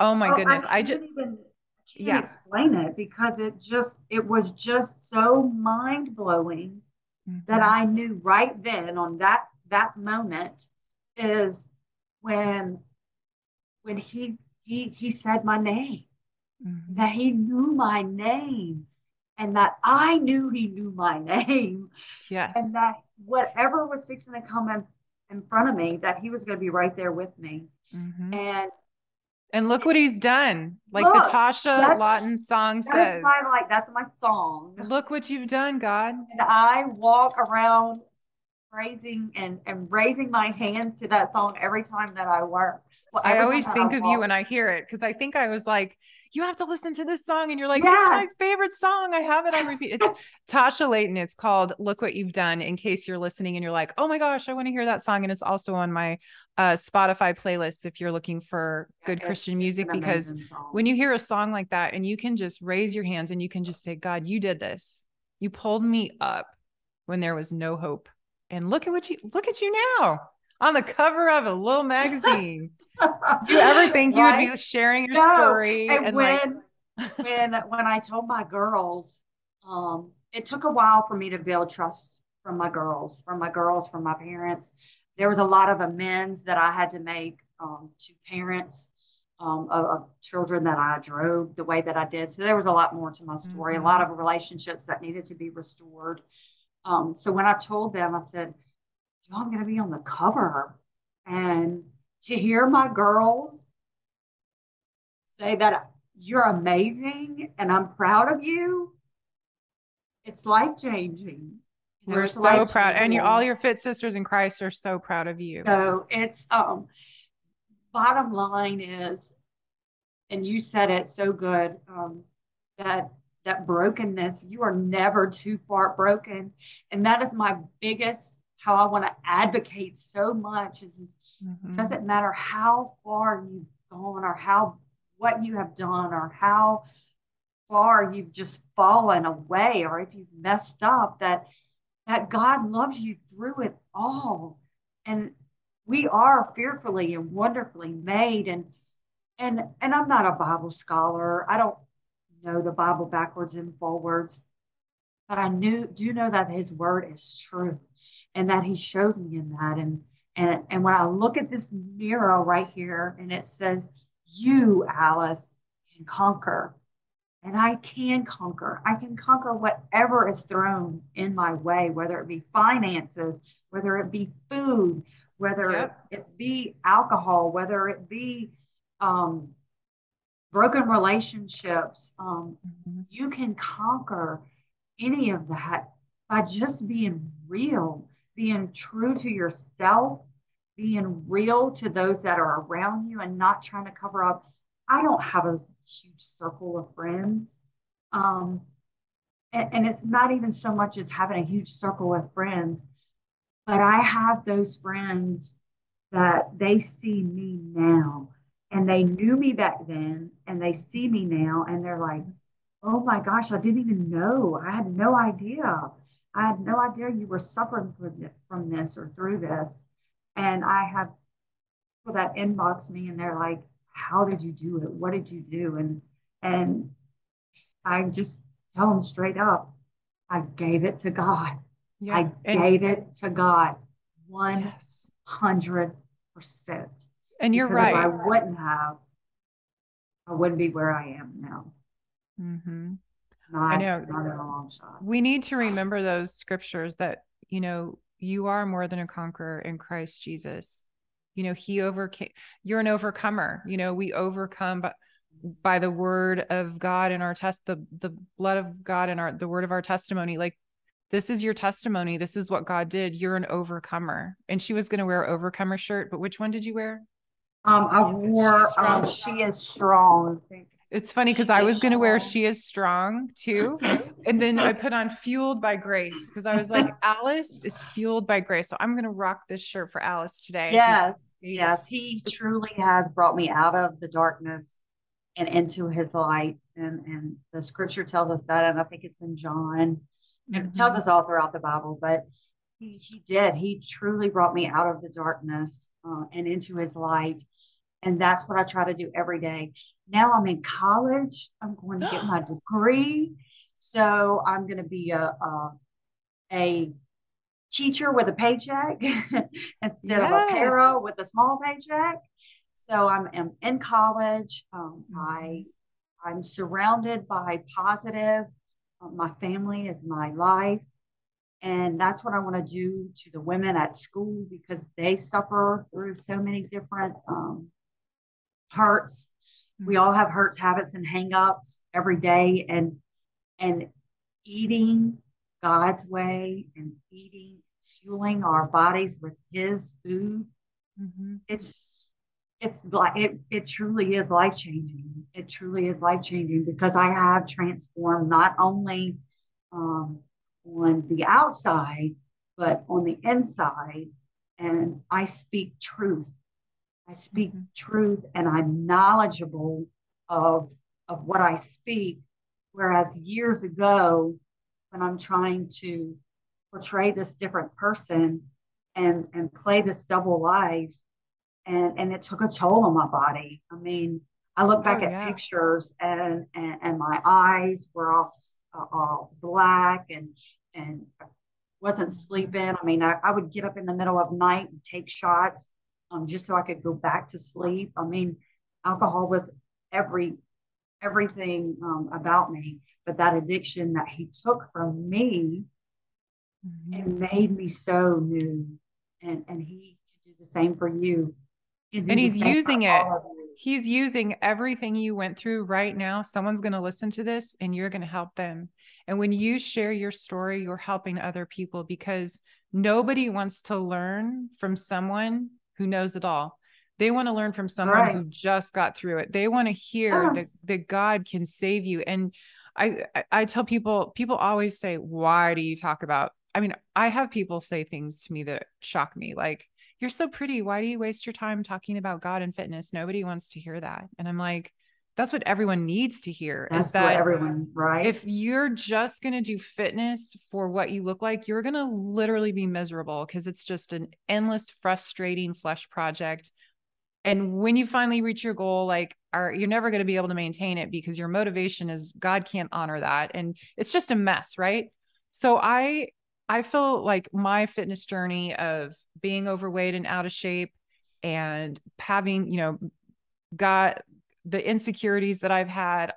Oh my goodness! I can't explain it because it was just so mind blowing that I knew right then on that moment is when he said my name, that he knew my name and that I knew he knew my name. Yes. And that whatever was fixing to come in front of me, that he was going to be right there with me. Mm-hmm. And look what he's done. Like the Tasha Layton song says. That's my song. Look what you've done, God. And I walk around praising and raising my hands to that song every time that I work. Well, I always think of you when I hear it because I think I was like, you have to listen to this song. And you're like, it's my favorite song. I have it on repeat. It's Tasha Layton. It's called Look What You've Done, in case you're listening and you're like, oh my gosh, I want to hear that song. And it's also on my Spotify playlist if you're looking for good Christian music, because when you hear a song like that and you can just raise your hands and you can just say, God, you did this. You pulled me up when there was no hope. And look at you now on the cover of a little magazine. Do you ever think you would be sharing your story? And when I told my girls, it took a while for me to build trust from my girls, from my parents. There was a lot of amends that I had to make to parents of children that I drove the way that I did. So there was a lot more to my story, a lot of relationships that needed to be restored. So when I told them, I said, "Y'all, I'm going to be on the cover," and to hear my girls say that you're amazing and I'm proud of you, it's life-changing. We're so proud. And all your Fit Sisters in Christ are so proud of you. So it's, bottom line is, and you said it so good, that brokenness, you are never too far broken. And that is my biggest, how I want to advocate so much is it doesn't matter how far you've gone or what you have done or how far you've just fallen away or if you've messed up, that God loves you through it all. And we are fearfully and wonderfully made. And I'm not a Bible scholar. I don't know the Bible backwards and forwards, but I do know that his word is true and that he shows me in that. And when I look at this mirror right here and it says, you, Alice, can conquer. And I can conquer. I can conquer whatever is thrown in my way, whether it be finances, whether it be food, whether it be alcohol, whether it be broken relationships. You can conquer any of that by just being real, being true to yourself, being real to those that are around you and not trying to cover up. I don't have a huge circle of friends. And it's not even so much as having a huge circle of friends, but I have those friends that they see me now and they knew me back then and they see me now and they're like, oh my gosh, I didn't even know. I had no idea. I had no idea you were suffering from this or through this. And I have people that inbox me and they're like, how did you do it? What did you do? And I just tell them straight up, I gave it to God. Yeah. I gave it to God 100%. And you're right. If I wouldn't have, I wouldn't be where I am now. Mm-hmm. I know. Not in a long shot. We need to remember those scriptures that, you know, you are more than a conqueror in Christ Jesus. You know, he overcame, you're an overcomer. You know, we overcome by the word of God and our the blood of God and the word of our testimony. Like, this is your testimony. This is what God did. You're an overcomer. And she was going to wear an overcomer shirt, but which one did you wear? She is strong. I think. It's funny because I was going to wear She Is Strong too. And then I put on Fueled by Grace because I was like, Alice is fueled by grace. So I'm going to rock this shirt for Alice today. Yes. Yes. He truly has brought me out of the darkness and into his light. And the scripture tells us that. And I think it's in John. And it tells us all throughout the Bible, but he did. He truly brought me out of the darkness and into his light. And that's what I try to do every day. Now I'm in college. I'm going to get my degree. So I'm going to be a teacher with a paycheck instead of a para with a small paycheck. So I'm in college. I'm surrounded by positive. My family is my life. And that's what I want to do to the women at school because they suffer through so many different hurts. We all have hurts, habits, and hangups every day. And eating God's way and fueling our bodies with his food. Mm-hmm. It's like, it truly is life-changing. It truly is life-changing because I have transformed not only on the outside, but on the inside. And I speak truth. I speak truth and I'm knowledgeable of what I speak. Whereas years ago, when I'm trying to portray this different person and play this double life, and it took a toll on my body. I mean, I look back at pictures and my eyes were all black and I wasn't sleeping. I mean, I would get up in the middle of night and take shots just so I could go back to sleep. I mean, alcohol was everything about me, but that addiction that he took from me, it made me so new. And he can do the same for you. And he's using it. He's using everything you went through right now. Someone's going to listen to this and you're going to help them. And when you share your story, you're helping other people because nobody wants to learn from someone who knows it all. They want to learn from someone who just got through it. They want to hear that God can save you. And I tell people always say, why do you talk about? I mean, I have people say things to me that shock me. Like, you're so pretty. Why do you waste your time talking about God and fitness? Nobody wants to hear that. And I'm like, that's what everyone needs to hear. That's what everyone, right? If you're just going to do fitness for what you look like, you're going to literally be miserable because it's just an endless, frustrating flesh project. And when you finally reach your goal, you're never going to be able to maintain it because your motivation is God can't honor that. And it's just a mess, right? So I feel like my fitness journey of being overweight and out of shape and having, got the insecurities that I've had,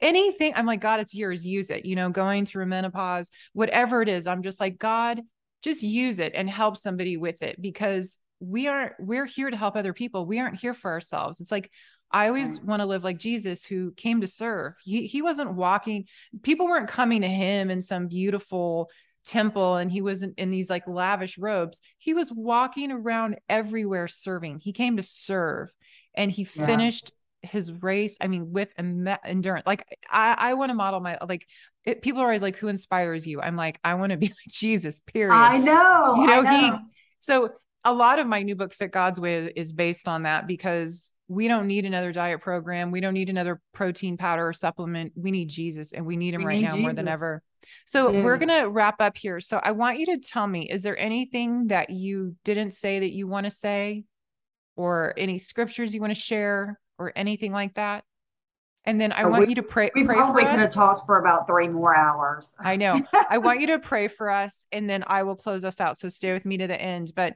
anything. I'm like, God, it's yours. Use it. Going through menopause, whatever it is, I'm just like, God, just use it and help somebody with it because we're here to help other people. We aren't here for ourselves. It's like, I always want to live like Jesus who came to serve. He wasn't walking. People weren't coming to him in some beautiful temple and he wasn't in these like lavish robes. He was walking around everywhere serving. He came to serve and he finished his race. I mean, with endurance, like I want to model people are always like, who inspires you? I'm like, I want to be like Jesus, period. I know. I know. So a lot of my new book, Fit God's Way, is based on that, because we don't need another diet program. We don't need another protein powder or supplement. We need Jesus, and we need him right now more than ever. So we're going to wrap up here. So I want you to tell me, is there anything that you didn't say that you want to say, or any scriptures you want to share, or anything like that? And then I want you to pray. We probably could have talked for about 3 more hours. I know. I want you to pray for us, and then I will close us out. So stay with me to the end, but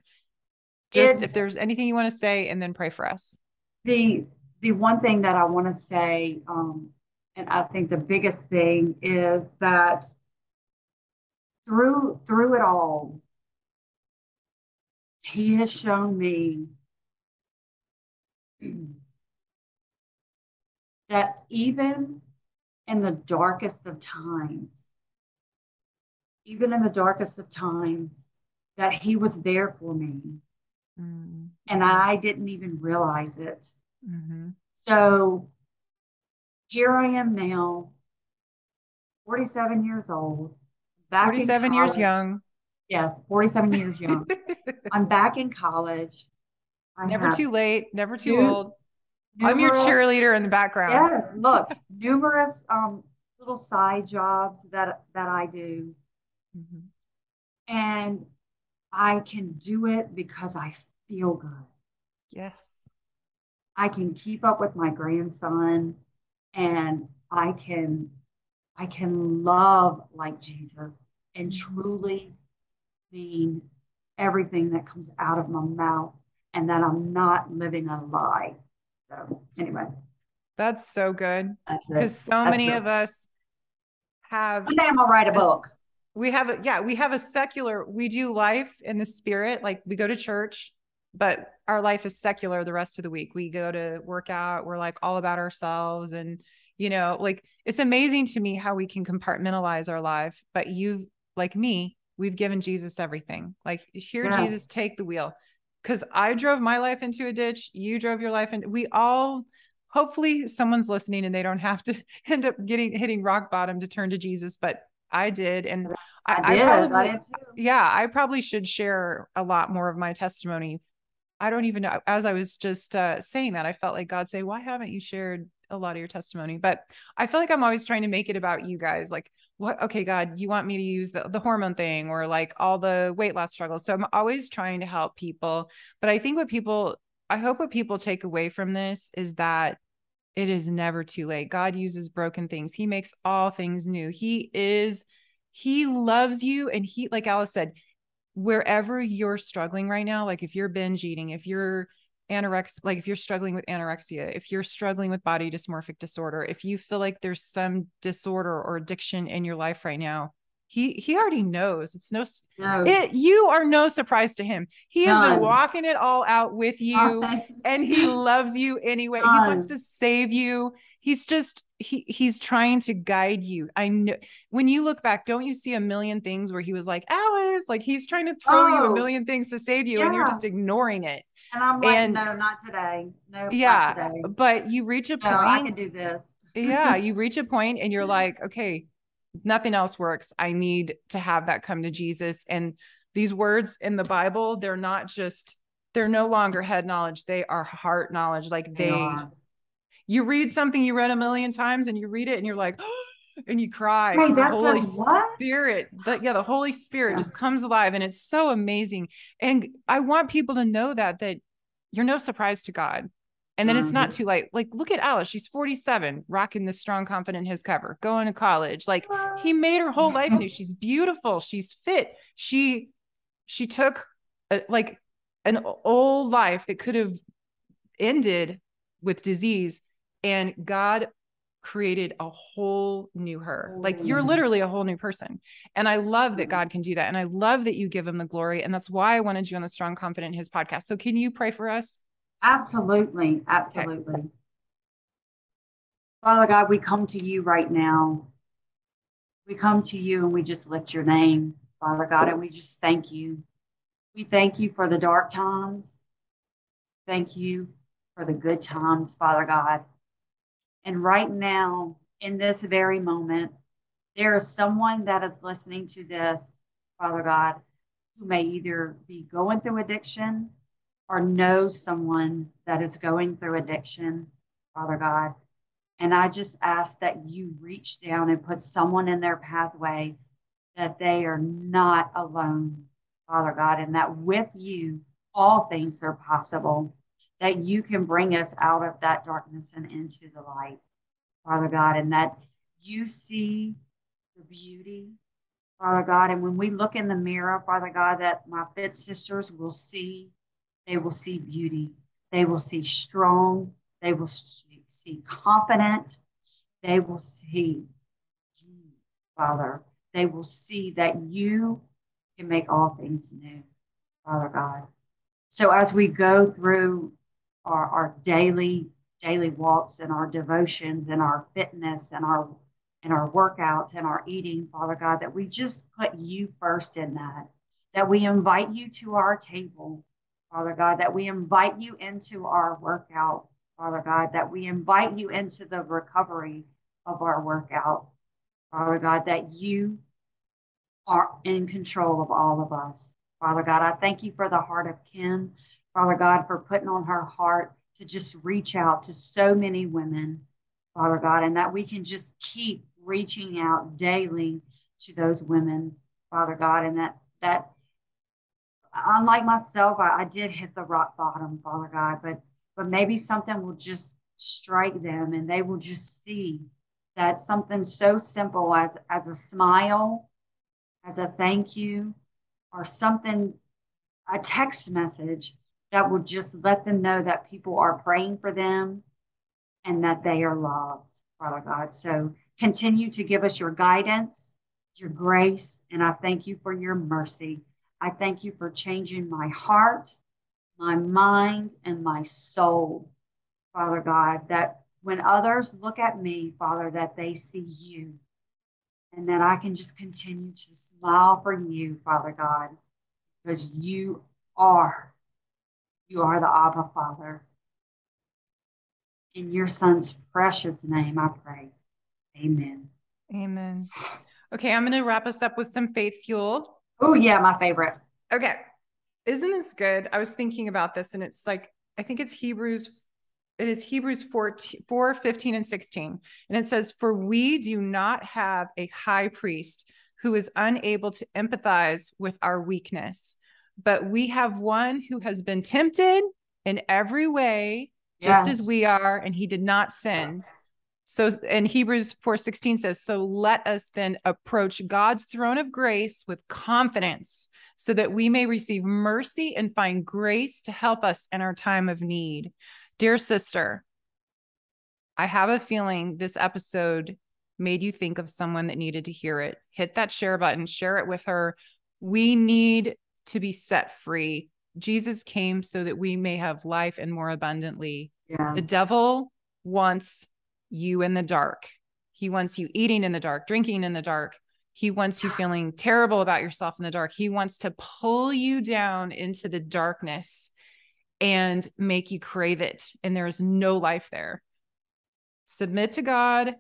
just if there's anything you want to say, and then pray for us. The one thing that I want to say, and I think the biggest thing, is that through it all, he has shown me that even in the darkest of times, that he was there for me. Mm-hmm. And I didn't even realize it. Mm-hmm. So here I am now, 47 years old. Back 47 years young. Yes, 47 years young. I'm back in college. Never too late, never too old. I'm your cheerleader in the background. Yes, look, numerous little side jobs that I do. Mm-hmm. And I can do it because I feel good. Yes. I can keep up with my grandson, and I can love like Jesus and truly mean everything that comes out of my mouth, and that I'm not living a lie. So anyway. That's so good. Because so many of us have. One day I'm going to write a book. We have a secular, we do life in the spirit. Like, we go to church, but our life is secular the rest of the week. We go to work out. We're like all about ourselves. And, you know, like, it's amazing to me how we can compartmentalize our life, but you, like me, we've given Jesus everything. Like, here, yeah. Jesus, take the wheel. Cause I drove my life into a ditch. You drove your life into, we all, hopefully someone's listening and they don't have to end up hitting rock bottom to turn to Jesus, but I did. And I probably should share a lot more of my testimony. I don't even know. As I was just saying that, I felt like God say, why haven't you shared a lot of your testimony? But I feel like I'm always trying to make it about you guys. Like, what? Okay, God, you want me to use the hormone thing, or like all the weight loss struggles. So I'm always trying to help people. But I think what people take away from this is that it is never too late. God uses broken things. He makes all things new. He loves you. And he, like Alice said, wherever you're struggling right now, like if you're binge eating, if you're anorexia, like if you're struggling with anorexia, if you're struggling with body dysmorphic disorder, if you feel like there's some disorder or addiction in your life right now, he already knows. You are no surprise to him. He has been walking it all out with you, and he loves you anyway. He wants to save you. He's just, he's trying to guide you. I know when you look back, don't you see a million things where he was like, Alice, like he's trying to throw you a million things to save you, and you're just ignoring it. And I'm like, no, not today. No, yeah, not today. But you reach a point. I can do this. Yeah. You reach a point and you're like, okay, nothing else works. I need to have that come to Jesus. And these words in the Bible, they're no longer head knowledge. They are heart knowledge. Like you read something you read a million times, and you read it and you're like, oh, and you cry. Hey, that's the Holy Spirit. The Holy Spirit just comes alive, and it's so amazing. And I want people to know that you're no surprise to God. And then it's not too late. Like, look at Alice. She's 47, rocking this Strong, Confident, in His cover, going to college. Like, he made her whole life new. She's beautiful. She's fit. She took like an old life that could have ended with disease, and God created a whole new her. Like, you're literally a whole new person. And I love that God can do that. And I love that you give him the glory. And that's why I wanted you on the Strong, Confident, in His podcast. So can you pray for us? Absolutely. Absolutely. Okay. Father God, we come to you right now. We come to you and we just lift your name, Father God, and we just thank you. We thank you for the dark times. Thank you for the good times, Father God. And right now, in this very moment, there is someone that is listening to this, Father God, who may either be going through addiction or know someone that is going through addiction, Father God. And I just ask that you reach down and put someone in their pathway that they are not alone, Father God, and that with you, all things are possible, that you can bring us out of that darkness and into the light, Father God, and that you see the beauty, Father God. And when we look in the mirror, Father God, that my fit sisters will see, they will see beauty. They will see strong. They will see confident. They will see you, Father. They will see that you can make all things new, Father God. So as we go through our daily walks and our devotions and our fitness and our workouts and our eating, Father God, that we just put you first in that we invite you to our table, Father God, that we invite you into our workout, Father God, that we invite you into the recovery of our workout, Father God, that you are in control of all of us. Father God, I thank you for the heart of Kim, Father God, for putting on her heart to just reach out to so many women, Father God, and that we can just keep reaching out daily to those women, Father God, and that unlike myself, I did hit the rock bottom, Father God, but maybe something will just strike them and they will just see that something so simple as a smile, as a thank you, or something, a text message that will just let them know that people are praying for them and that they are loved, Father God. So continue to give us your guidance, your grace, and I thank you for your mercy. I thank you for changing my heart, my mind, and my soul, Father God, that when others look at me, Father, that they see you, and that I can just continue to smile for you, Father God, because you are the Abba, Father. In your son's precious name, I pray. Amen. Amen. Okay, I'm going to wrap us up with some faith fuel. Oh, yeah, my favorite. Okay. Isn't this good? I was thinking about this, and it's like, I think it's Hebrews. It is Hebrews 4, 15, and 16. And it says, for we do not have a high priest who is unable to empathize with our weakness, but we have one who has been tempted in every way, just as we are, and he did not sin. So, and Hebrews 4:16 says, so let us then approach God's throne of grace with confidence so that we may receive mercy and find grace to help us in our time of need. Dear sister, I have a feeling this episode made you think of someone that needed to hear it. Hit that share button, share it with her. We need to be set free. Jesus came so that we may have life and more abundantly. Yeah. The devil wants you in the dark. He wants you eating in the dark, drinking in the dark. He wants you feeling terrible about yourself in the dark. He wants to pull you down into the darkness and make you crave it. And there is no life there. Submit to God,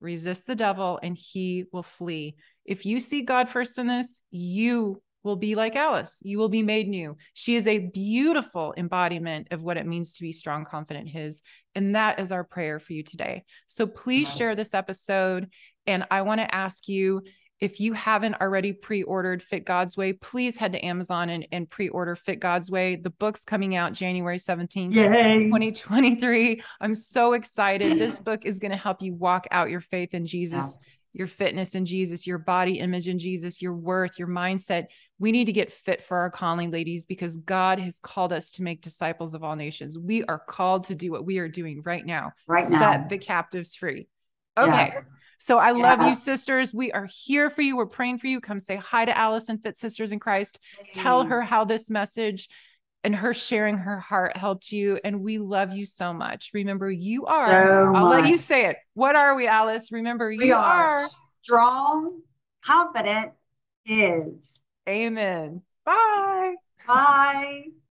resist the devil, and he will flee. If you see God first in this, you will be like Alice. You will be made new. She is a beautiful embodiment of what it means to be strong, confident, His. And that is our prayer for you today. So please share this episode. And I want to ask you, if you haven't already pre-ordered Fit God's Way, please head to Amazon and pre-order Fit God's Way. The book's coming out January 17th, 2023. I'm so excited. This book is going to help you walk out your faith in Jesus, your fitness in Jesus, your body image in Jesus, your worth, your mindset. We need to get fit for our calling, ladies, because God has called us to make disciples of all nations. We are called to do what we are doing right now. Set the captives free. Okay. Yeah. So I love you, sisters. We are here for you. We're praying for you. Come say hi to Alice and Fit Sisters in Christ. Tell her how this message and her sharing her heart helped you. And we love you so much. Remember, you are, let you say it. What are we, Alice? Remember, we are strong, confident, His. Amen. Bye. Bye.